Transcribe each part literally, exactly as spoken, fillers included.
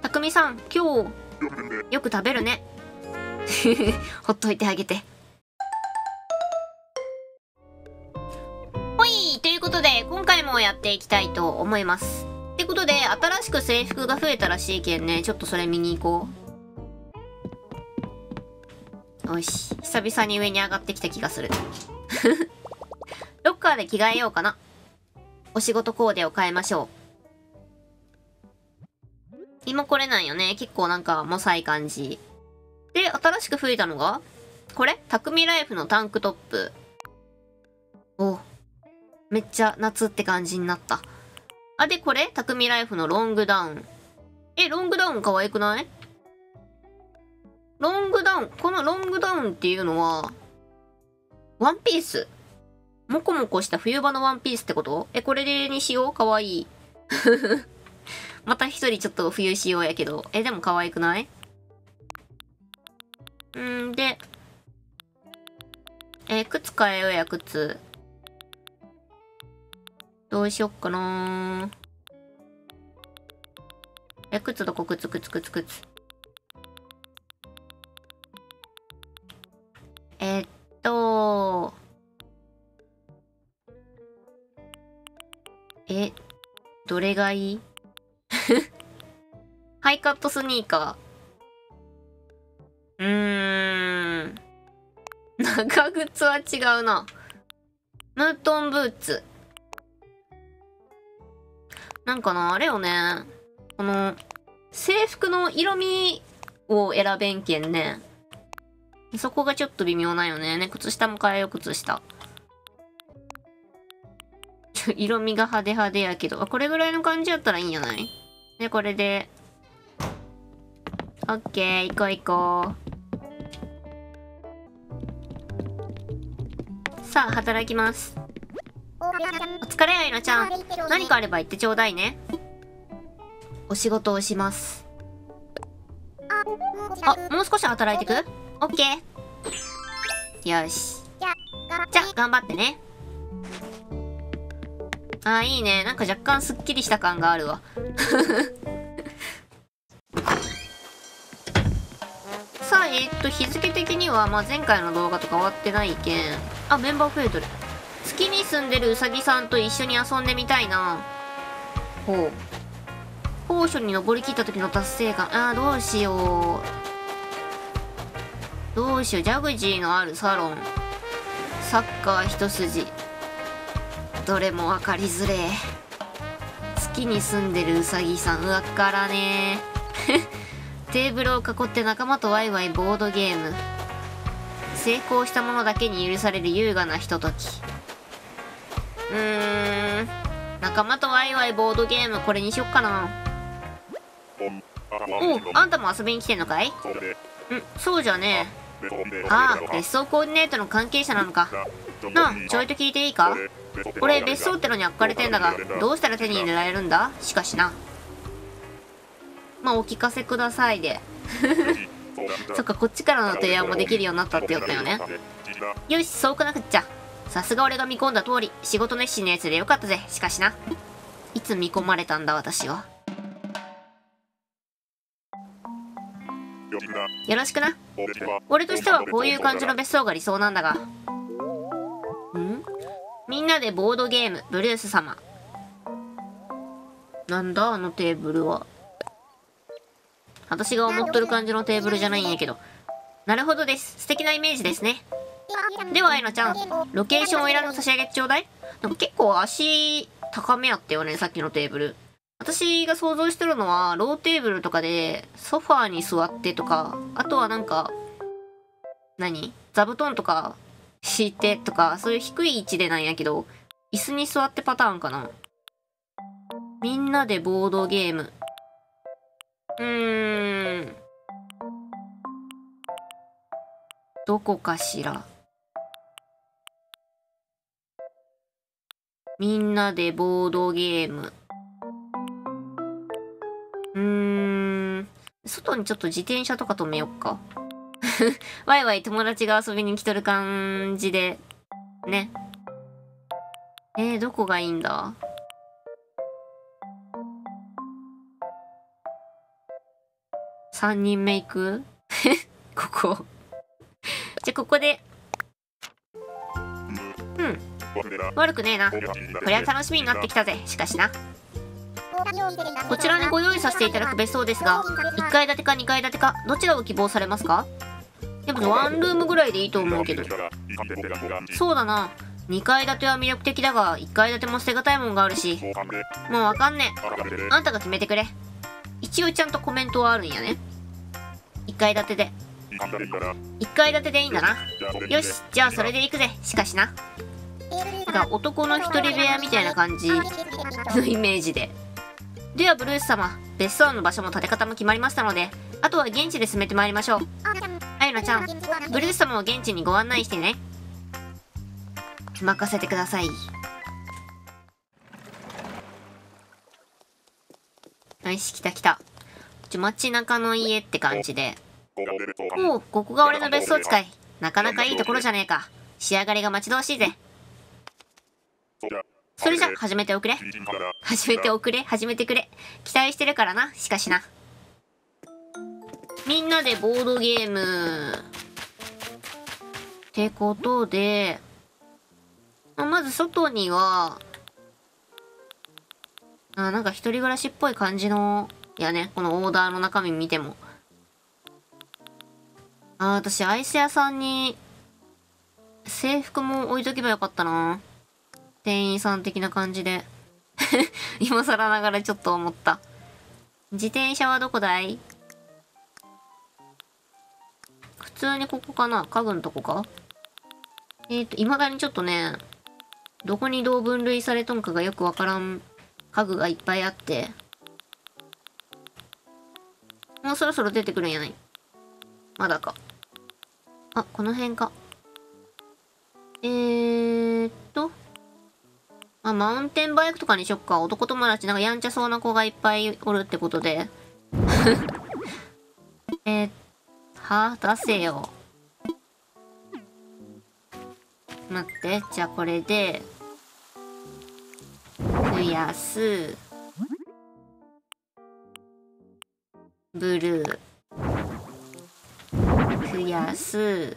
たくみさん、今日よく食べるね。ほっといてあげて。ほい、ということで今回もやっていきたいと思います。ってことで新しく制服が増えたらしいけんね、ちょっとそれ見に行こう。よし、久々に上に上がってきた気がする。ロッカーで着替えようかな。お仕事コーデを変えましょう。今これなんよね。結構なんか、もさい感じ。で、新しく増えたのが、これたくみライフのタンクトップ。お、めっちゃ夏って感じになった。あ、で、これたくみライフのロングダウン。え、ロングダウン可愛くない？ロングダウン、このロングダウンっていうのは、ワンピース。もこもこした冬場のワンピースってこと？え、これにしよう。可愛い。ふふ。また一人ちょっと冬仕様やけど。え、でも可愛くない？んで、えー、靴変えようや、靴。どうしよっかなー。え、靴どこ？靴、靴、靴、靴。えー、っと、え、どれがいい？ハイカットスニーカー。うーん。長靴は違うな。ムートンブーツ。なんかな、あれよね。この、制服の色味を選べんけんね。そこがちょっと微妙なんよね。ね、靴下も変えよう、靴下。ちょ、色味が派手派手やけど。これぐらいの感じやったらいいんじゃない？で、これで。オッケー、行こう行こう。さあ、働きます。お疲れよ、いのちゃん。何かあれば言ってちょうだいね。お仕事をします。あ、もう少し働いてく？オッケー。よし。じゃ、頑張ってね。あー、いいね。なんか若干すっきりした感があるわ。さあ、えー、っと、日付的には、まあ、前回の動画とか終わってないけん。あ、メンバー増えとる。月に住んでるうさぎさんと一緒に遊んでみたいな。ほう。高所に登りきった時の達成感。あー、どうしよう。どうしよう。ジャグジーのあるサロン。サッカー一筋。どれも分かりづれ。月に住んでるうさぎさん、わからねえ。テーブルを囲って仲間とワイワイボードゲーム。成功したものだけに許される優雅なひととき。うーん。仲間とワイワイボードゲーム、これにしよっかな。おう、あんたも遊びに来てんのかい？ん、そうじゃねえ。ああ、別荘コーディネートの関係者なのか。なあ、ちょいと聞いていいか？俺、別荘ってのに憧れてんだが、どうしたら手に入れられるんだ？しかしな。まあ、お聞かせくださいで。そっか、こっちからの提案もできるようになったって言ったよね。よし、そうくなくっちゃ。さすが俺が見込んだ通り、仕事熱心なやつでよかったぜ。しかしな。いつ見込まれたんだ、私は。よろしくな。俺としてはこういう感じの別荘が理想なんだが。ん？みんなでボードゲーム、ブルース様。なんだ、あのテーブルは。私が思っとる感じのテーブルじゃないんやけど。なるほどです。素敵なイメージですね。では、愛乃ちゃん、ロケーションを選んで差し上げてちょうだい。なんか結構足、高めやったよね、さっきのテーブル。私が想像してるのは、ローテーブルとかで、ソファーに座ってとか、あとはなんか、何？座布団とか、敷いてとか、そういう低い位置でなんやけど、椅子に座ってパターンかな。みんなでボードゲーム。うーん。どこかしら。みんなでボードゲーム。うーん。外にちょっと自転車とか止めよっか。ワイワイ友達が遊びに来とる感じで、ね。えー、どこがいいんだ？さんにんめ行くここじゃあここで、うん、悪くねえな。これは楽しみになってきたぜ。しかしな、こちらにご用意させていただく別荘ですが、いっかい建てかにかい建てかどちらを希望されますか？でもワンルームぐらいでいいと思うけど。そうだな、にかい建ては魅力的だがいっかい建ても捨てがたいもんがあるし、もうわかんねえ。あんたが決めてくれ。一応ちゃんとコメントはあるんやね。いっかい建てでいっかい建てでいいんだな。よし、じゃあそれで行くぜ。しかしな、なんか男の一人部屋みたいな感じのイメージで。ではブルース様、別荘の場所も建て方も決まりましたので、あとは現地で進めてまいりましょう。あゆなちゃん、ブルース様を現地にご案内してね。任せてください。よし、来た来た。街中の家って感じで。おお、ここが俺の別荘使い。なかなかいいところじゃねえか。仕上がりが待ち遠しいぜ。それじゃ始めておくれ。始めておくれ、始めてくれ。期待してるからな。しかしな、みんなでボードゲームってことで、まず外にはあ、なんか一人暮らしっぽい感じの、いやね、このオーダーの中身見ても、あ、私アイス屋さんに制服も置いとけばよかったな。店員さん的な感じで今更ながらちょっと思った。自転車はどこだい？普通にここかな？家具のとこか？えっといまだにちょっとね、どこにどう分類されとんかがよくわからん家具がいっぱいあって、もうそろそろ出てくるんやない？まだか。あ、この辺か。えーっとまあ、マウンテンバイクとかにしよっか。男友達なんかやんちゃそうな子がいっぱいおるってことでえー、は出せよ。待って、じゃあこれで増やす。ブルー増やす。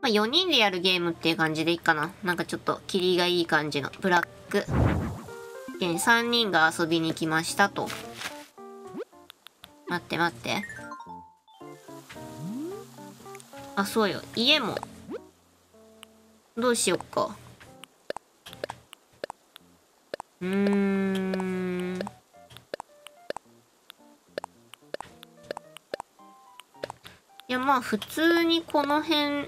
まあ、よにんでやるゲームっていう感じでいいかな。なんかちょっとキリがいい感じのブラック。さんにんが遊びに来ましたと。待って待って。あ、そうよ。家も。どうしよっか。うーん。いや、まあ普通にこの辺、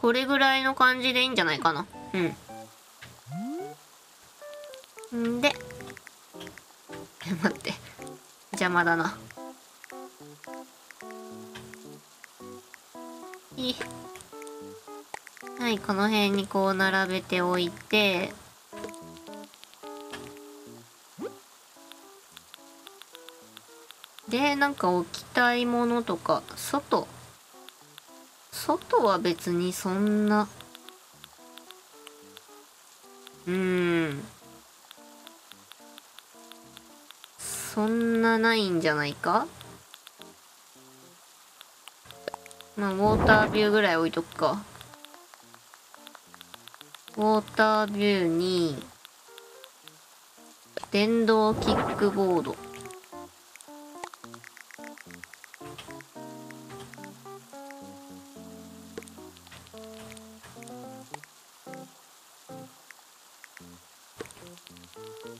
これぐらいの感じでいいんじゃないかな。うん。んで。待って。邪魔だな。いい。はい、この辺にこう並べておいて。で、なんか置きたいものとか、外。外は別にそんな、うーん、そんなないんじゃないか。まあウォータービューぐらい置いとくか。ウォータービューに電動キックボード。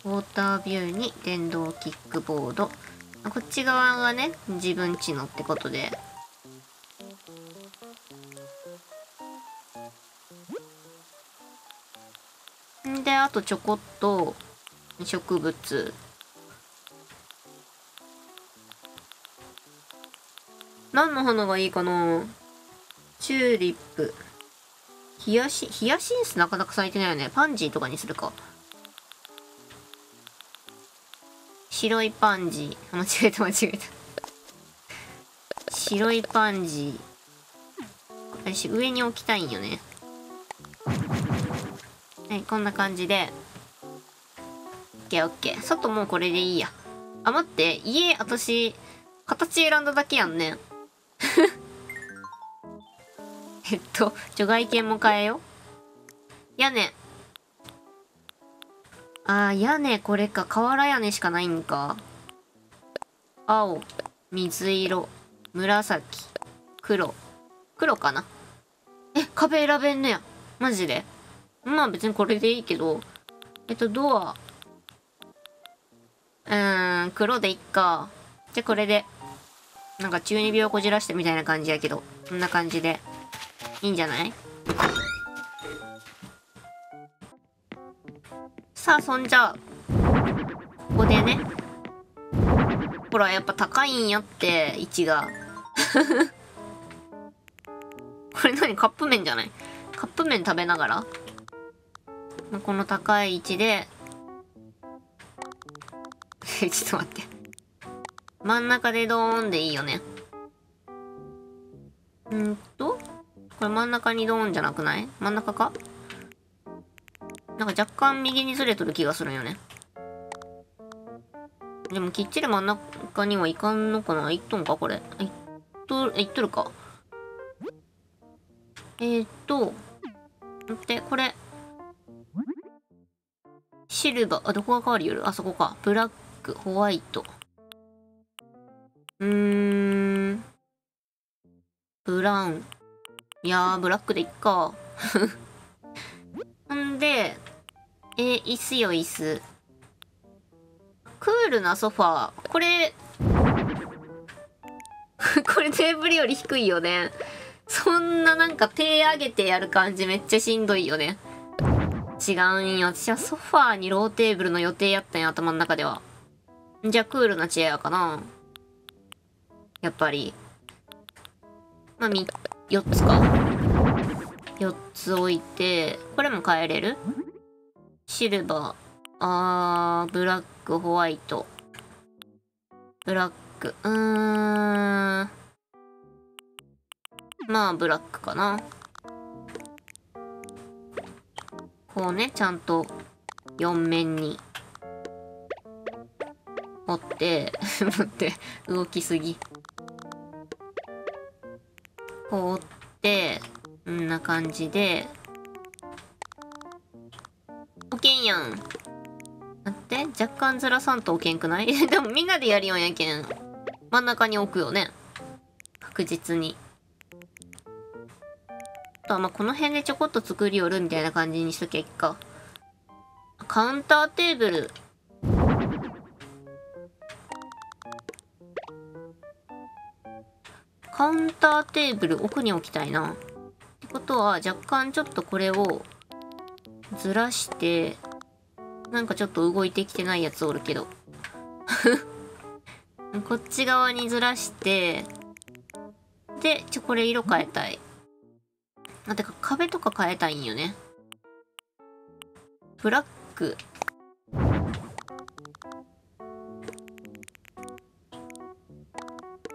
ウォータービューに電動キックボード。こっち側がね、自分家のってことで。んで、あとちょこっと植物。何の花がいいかな？チューリップ。ヒヤシン、ヒヤシンスなかなか咲いてないよね。パンジーとかにするか。白いパンジー。間違えた間違えた。白いパンジー。私、上に置きたいんよね。はい、こんな感じで。オッケーオッケー。外もうこれでいいや。あ、待って、家、私、形選んだだけやんね。えっと、ちょ、外見も変えよ。屋根。あー、屋根これか。瓦屋根しかないんか。青、水色、紫、黒。黒かな。え、壁選べんのや。マジで。まあ別にこれでいいけど。えっと、ドア。うーん、黒でいっか。じゃ、これで。なんか中二病こじらしてみたいな感じやけど。こんな感じで。いいんじゃない？さあ、そんじゃあ、ここでね。ほら、やっぱ高いんやって、位置が。これ何？カップ麺じゃない？カップ麺食べながらこの高い位置で、ちょっと待って。真ん中でドーンでいいよね。んーと、これ真ん中にドーンじゃなくない？真ん中か？なんか若干右にずれとる気がするよね。でもきっちり真ん中にはいかんのかな？いっとんかこれ。いっとる、いっとるか。えーっと、待って、これ。シルバー、あ、どこが変わりよる？あそこか。ブラック、ホワイト。うーん。ブラウン。いやー、ブラックでいっか。んで、えー、椅子よ、椅子。クールなソファー。これ、これテーブルより低いよね。そんななんか手上げてやる感じめっちゃしんどいよね。違うんよ。私はソファーにローテーブルの予定やったんや、頭の中では。じゃあクールなチェアかな。やっぱり。まあ、み、よっつか。よっつ置いて、これも変えれる？シルバー、あー、ブラック、ホワイト。ブラック、うーん。まあ、ブラックかな。こうね、ちゃんとよん面に折って、待って、動きすぎ。こう折って、こんな感じで。置けんやん。待って、若干ずらさんと置けんくない？でもみんなでやるよんやけん。真ん中に置くよね。確実に。あとはまあこの辺でちょこっと作りよるみたいな感じにしときゃいいか。カウンターテーブル。カウンターテーブル奥に置きたいな。ことは若干ちょっとこれをずらして、なんかちょっと動いてきてないやつおるけど。こっち側にずらして、で、ちょ、これ色変えたい。あ、てか壁とか変えたいんよね。ブラック。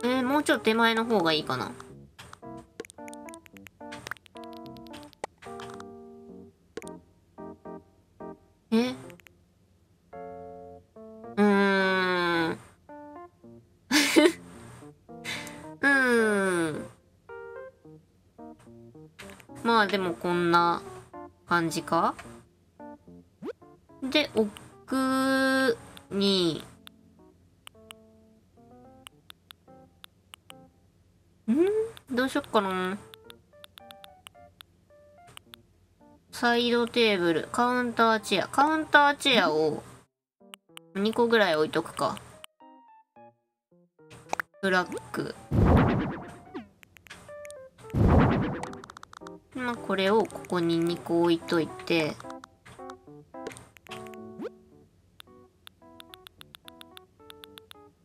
えー、もうちょっと手前の方がいいかな。まあでもこんな感じかで、奥に、ん？どうしよっかな。サイドテーブル、カウンターチェア。カウンターチェアをにこぐらい置いとくか。ブラック。まあこれをここににこ置いといて、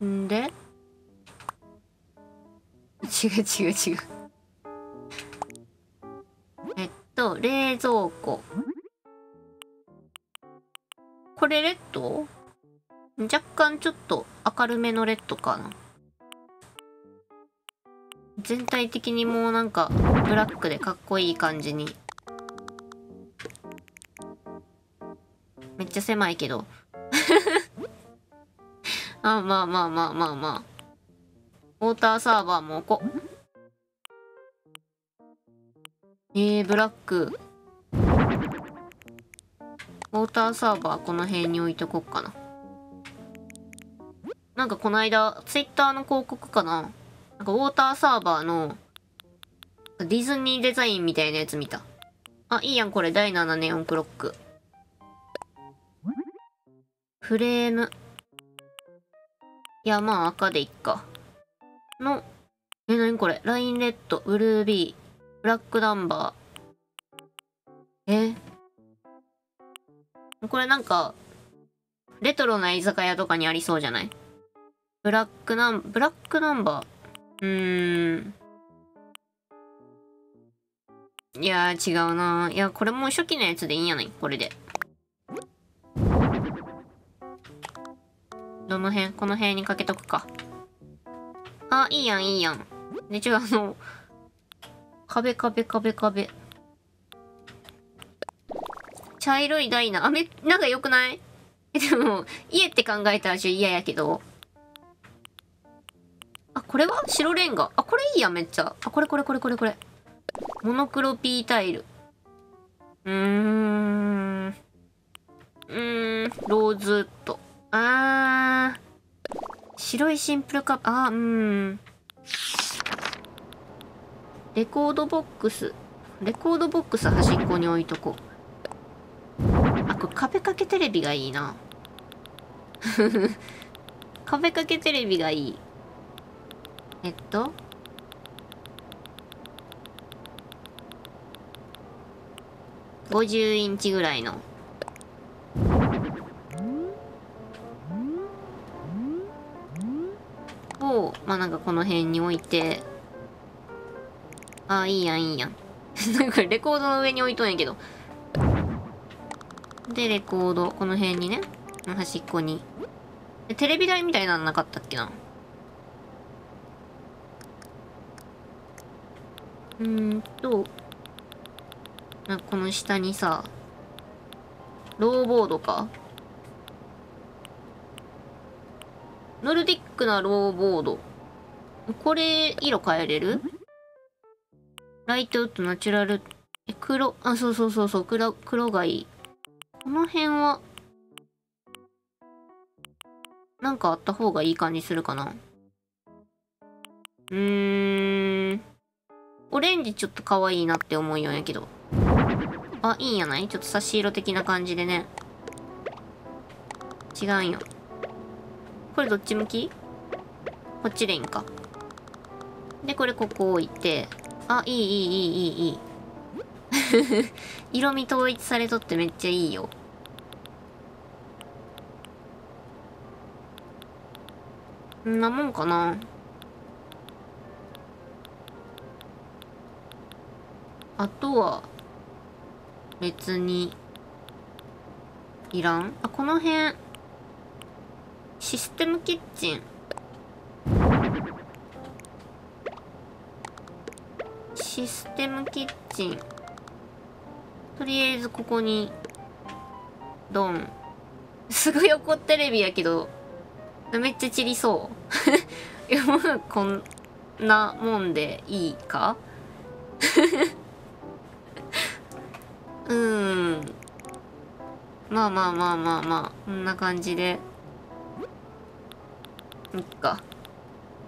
んで違う違う違うえっと冷蔵庫、これレッド？若干ちょっと明るめのレッドかな。全体的にもうなんかブラックでかっこいい感じに。めっちゃ狭いけど。あ、まあまあまあまあまあ。ウォーターサーバーも置こう。えー、ブラック。ウォーターサーバーこの辺に置いとこうかな。なんかこの間、ツイッターの広告かな。なんかウォーターサーバーのディズニーデザインみたいなやつ見た。あ、いいやん、これ。だいななネオンクロック。フレーム。いや、まあ赤でいっか。の、え、なにこれ。ラインレッド、ブルービー、ブラックナンバー。えこれなんか、レトロな居酒屋とかにありそうじゃない？ブラックナン、ブラックナンバー。うーん。いやー違うなー。いや、これもう初期のやつでいいんやない？これで。どの辺？この辺にかけとくか。あ、いいやん、いいやん。で、違う、あの、壁、壁、壁、壁。茶色いダイナ。あ、め、なんか良くない？でも、家って考えたらちょっと嫌やけど。あ、これは白レンガ。あ、これいいやん、めっちゃ。あ、これこれこれこれこれ。モノクロピータイル。うーん。うーん、ローズウッド。あー。白いシンプルカップ、あー、うーん。レコードボックス。レコードボックス端っこに置いとこう。壁掛けテレビがいいな。壁掛けテレビがいい。えっと。ごじゅうインチぐらいの。を、まあなんかこの辺に置いて。ああ、いいやん、いいやん。なんかレコードの上に置いとんやけど。で、レコード、この辺にね、端っこに。で、テレビ台みたいなのなかったっけな。うーんと、なんかこの下にさ、ローボードか。ノルディックなローボード。これ、色変えれる？ライトウッド、ナチュラル、え、黒、あ、そうそうそうそう、黒、黒がいい。この辺は、なんかあった方がいい感じするかな。うーん。オレンジちょっと可愛いなって思うようやけど。あ、いいんやない？ちょっと差し色的な感じでね。違うんよ。これどっち向き？こっちでいいんか。で、これここ置いて。あ、いいいいいいいいいい。色味統一されとってめっちゃいいよ。こんなもんかな。あとは別にいらん。あ、この辺システムキッチン。システムキッチンとりあえずここに、ドン。すごい横テレビやけど、めっちゃ散りそう。いや、もうこんなもんでいいか？うーん。まあまあまあまあまあ、こんな感じで。いっか。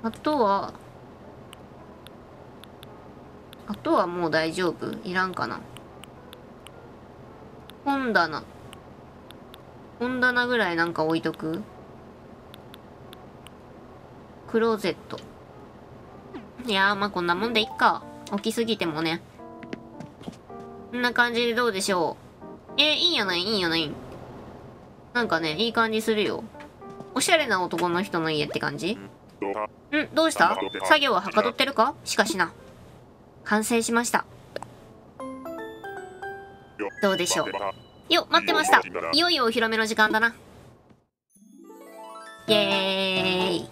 あとは、あとはもう大丈夫？いらんかな。本棚。本棚ぐらいなんか置いとく？クローゼット。いやー、まあこんなもんでいっか。大きすぎてもね。こんな感じでどうでしょう。えー、いいんやない？いいんやない？なんかね、いい感じするよ。おしゃれな男の人の家って感じ？ん？どうした？作業ははかどってるか？しかしな。完成しました。どうでしょう。よ、待ってました。いよいよお披露目の時間だな。イエーイ。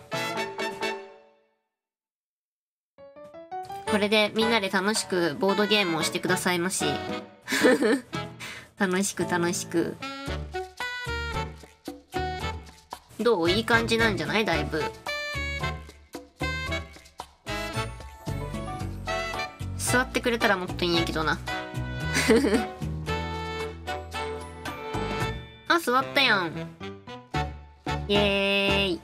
これでみんなで楽しくボードゲームをしてくださいまし。楽しく楽しく。どう？いい感じなんじゃない？だいぶ。座ってくれたらもっといいんやけどな。あ、座ったやん。イエーイ。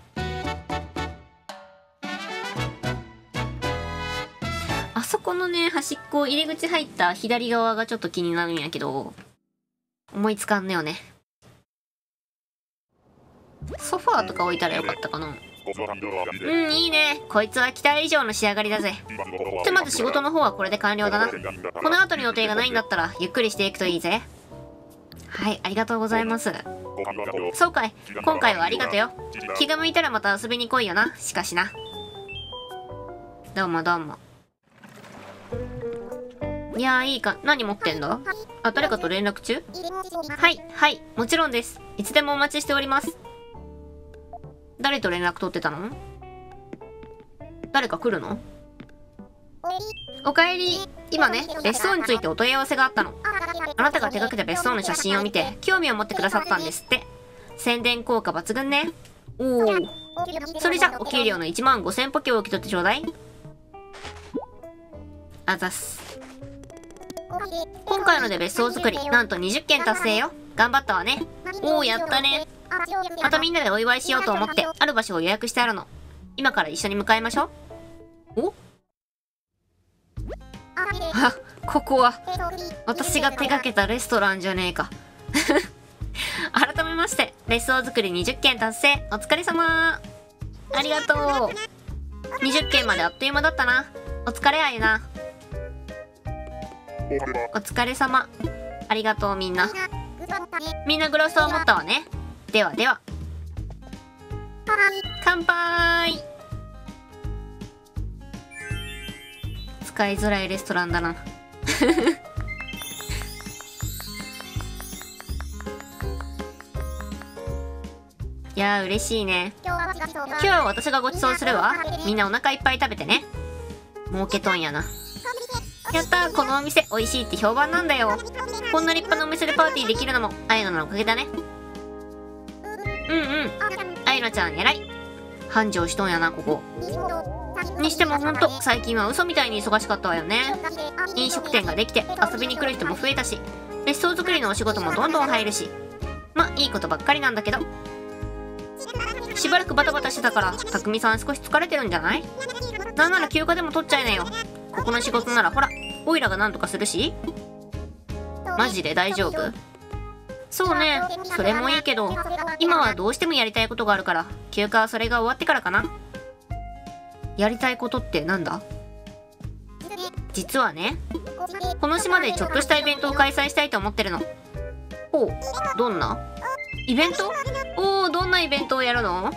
あそこのね、端っこ、入り口入った左側がちょっと気になるんやけど、思いつかんのよね。ソファーとか置いたらよかったかな。うん、いいね。こいつは期待以上の仕上がりだぜ。ひとまず仕事の方はこれで完了だな。この後に予定がないんだったら、ゆっくりしていくといいぜ。はい、ありがとうございます。そうかい、今回はありがとよ。気が向いたらまた遊びに来いよな、しかしな。どうもどうも。いやー、いいか、何持ってんだ？あ、誰かと連絡中？はい、はい、もちろんです。いつでもお待ちしております。誰と連絡取ってたの？誰か来るの？おかえり。今ね、別荘についてお問い合わせがあったの。あなたが手掛けた別荘の写真を見て興味を持ってくださったんですって。宣伝効果抜群ね。おお。それじゃお給料のいちまんごせんポケを受け取ってちょうだい。あざっす。今回ので別荘作り、なんとにじゅっけん達成よ。頑張ったわね。おお、やったね。またみんなでお祝いしようと思ってある場所を予約してあるの。今から一緒に向かいましょう。お？あ、ここは私が手掛けたレストランじゃねえか。改めまして別荘作りにじゅっけん達成お疲れ様。ありがとう。にじゅっけんまであっという間だったな。お疲れあゆな。お疲れ様。ありがとうみんな。みんなグラスを持ったわね。ではでは乾杯。使いづらいレストランだな。いやー嬉しいね。今日は私がごちそうするわ。みんなお腹いっぱい食べてね。儲けとんやな。やったー、このお店美味しいって評判なんだよ。こんな立派なお店でパーティーできるのもあゆなのおかげだね。うんうん、あゆなちゃん偉い。繁盛しとんやなここ。にしてもほんと最近は嘘みたいに忙しかったわよね。飲食店ができて遊びに来る人も増えたし、別荘作りのお仕事もどんどん入るし、まあいいことばっかりなんだけど、しばらくバタバタしてたからたくみさん少し疲れてるんじゃない？なんなら休暇でも取っちゃいなよ。ここの仕事ならほらオイラがなんとかするし。マジで大丈夫？そうね、それもいいけど今はどうしてもやりたいことがあるから、休暇はそれが終わってからかな。やりたいことってなんだ？実はね、この島でちょっとしたイベントを開催したいと思ってるの。ほう、どんなイベント？おお、どんなイベントをやるの？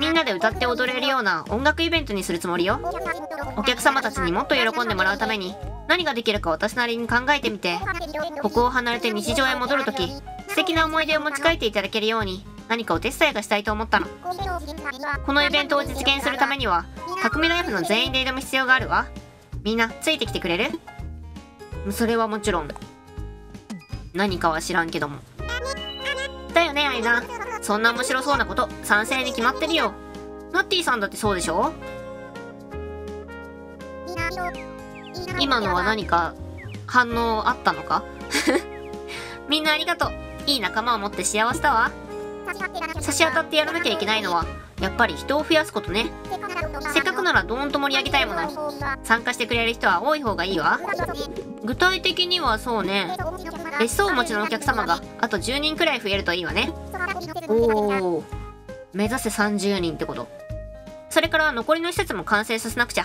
みんなで歌って踊れるような音楽イベントにするつもりよ。お客様たちにもっと喜んでもらうために何ができるか私なりに考えてみて、ここを離れて日常へ戻るとき素敵な思い出を持ち帰っていただけるように何かお手伝いがしたいと思ったの。このイベントを実現するためには匠ライフの全員で挑む必要があるわ。みんなついてきてくれる？それはもちろん。何かは知らんけどもだよねあゆな。そんな面白そうなこと賛成に決まってるよ。ナッティさんだってそうでしょ。今のは何か反応あったのか？みんなありがとう。いい仲間を持って幸せだわ。差し当たってやらなきゃいけないのはやっぱり人を増やすことね。せっかくならどーんと盛り上げたいもの。参加してくれる人は多い方がいいわ。具体的にはそうね、別荘をお持ちのお客様があとじゅうにんくらい増えるといいわね。おお、目指せさんじゅうにんってこと。それから残りの施設も完成させなくちゃ。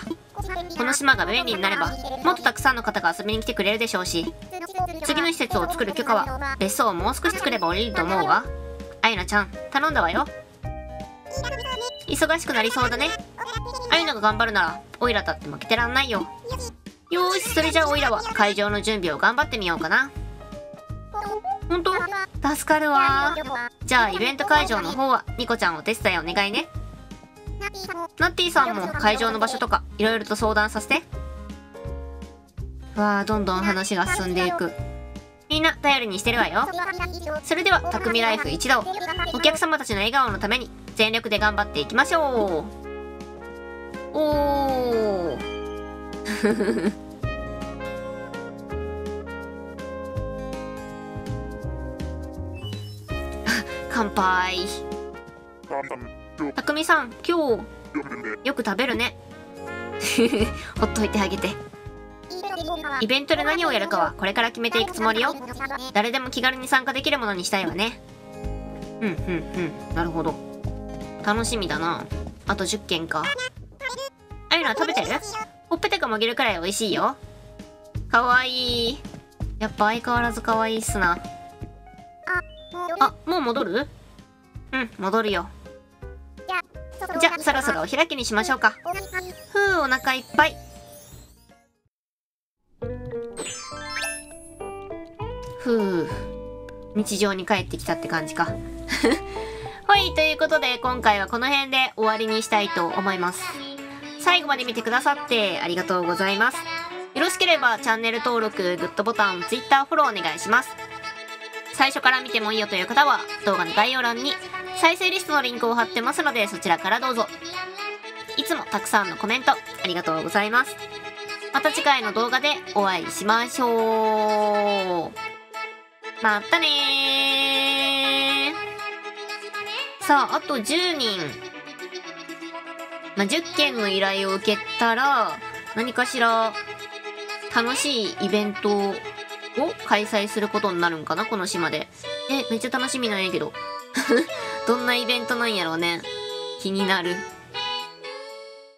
この島が便利になればもっとたくさんの方が遊びに来てくれるでしょうし、次の施設を作る許可は別荘をもう少し作れば下りると思うわ。あゆなちゃん頼んだわよ。忙しくなりそうだね。あゆなが頑張るならオイラだって負けてらんないよ。よーし、それじゃあオイラは会場の準備を頑張ってみようかな。ほんと？助かるわ。じゃあイベント会場の方はニコちゃんお手伝いお願いね。ナッティさんも会場の場所とかいろいろと相談させて。わあ、どんどん話が進んでいく。みんな頼りにしてるわよ。それでは匠ライフ一同、お客様たちの笑顔のために全力で頑張っていきましょう。おー。乾杯。たくみさん、今日よく食べるね。ほっといてあげて。イベントで何をやるかはこれから決めていくつもりよ。誰でも気軽に参加できるものにしたいわね。うんうんうん、なるほど。楽しみだな。あとじゅっけんか。あゆな、食べてる？ほっぺたがもげるくらい美味しいよ。かわいい。やっぱ相変わらずかわいいっすな。あ、もう戻る？うん、戻るよ。じゃあ、そろそろお開きにしましょうか。ふう、お腹いっぱい。ふう、日常に帰ってきたって感じか。はい、ということで今回はこの辺で終わりにしたいと思います。最後まで見てくださってありがとうございます。よろしければチャンネル登録、グッドボタン、Twitter フォローお願いします。最初から見てもいいよという方は動画の概要欄に再生リストのリンクを貼ってますのでそちらからどうぞ。いつもたくさんのコメントありがとうございます。また次回の動画でお会いしましょう。またねー。さあ、あとじゅうにん。まあ、じゅっけんの依頼を受けたら、何かしら、楽しいイベントを開催することになるんかな、この島で。え、めっちゃ楽しみなんやけど。どんなイベントなんやろうね。気になる。